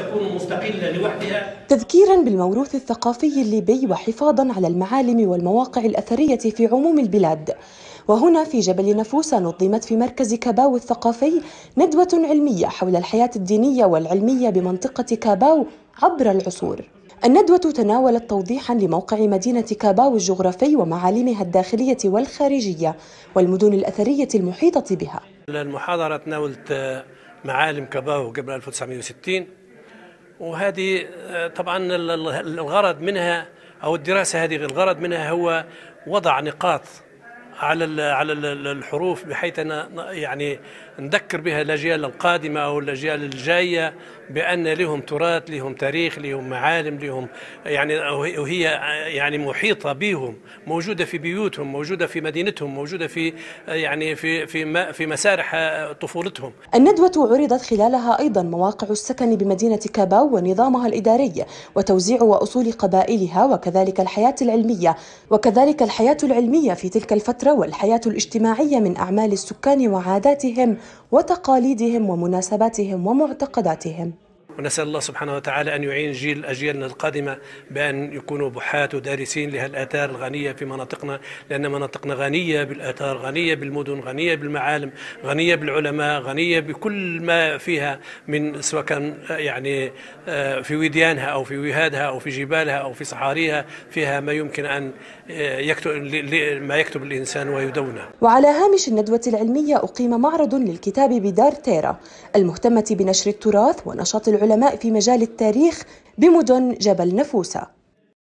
تكون مستقلة لوحدها. تذكيرا بالموروث الثقافي الليبي وحفاظا على المعالم والمواقع الأثرية في عموم البلاد. وهنا في جبل نفوسة نظمت في مركز كاباو الثقافي ندوة علمية حول الحياة الدينية والعلمية بمنطقة كاباو عبر العصور. الندوة تناولت توضيحا لموقع مدينة كاباو الجغرافي ومعالمها الداخلية والخارجية والمدن الأثرية المحيطة بها. المحاضرة تناولت معالم كاباو قبل 1960، وهذه طبعا الغرض منها أو الدراسة هذه الغرض منها هو وضع نقاط على الحروف، بحيث أنا يعني نذكر بها الأجيال القادمة أو الأجيال الجاية بأن لهم تراث، لهم تاريخ، لهم معالم، لهم يعني وهي يعني محيطة بهم، موجودة في بيوتهم، موجودة في مدينتهم، موجودة في يعني في مسارح طفولتهم. الندوة عرضت خلالها أيضا مواقع السكن بمدينة كاباو ونظامها الإداري وتوزيع وأصول قبائلها، وكذلك الحياة العلمية في تلك الفترة والحياة الاجتماعية من أعمال السكان وعاداتهم وتقاليدهم ومناسباتهم ومعتقداتهم. ونسأل الله سبحانه وتعالى أن يعين أجيالنا القادمة بأن يكونوا بحاث ودارسين لهالآثار الغنية في مناطقنا، لأن مناطقنا غنية بالآثار، غنية بالمدن، غنية بالمعالم، غنية بالعلماء، غنية بكل ما فيها من سواء كان يعني في وديانها أو في وهادها أو في جبالها أو في صحاريها، فيها ما يمكن أن يكتب الإنسان ويدونه. وعلى هامش الندوة العلمية أقيم معرض للكتاب بدار تيرا المهتمة بنشر التراث ونشاط العلماء في مجال التاريخ بمدن جبل نفوسة.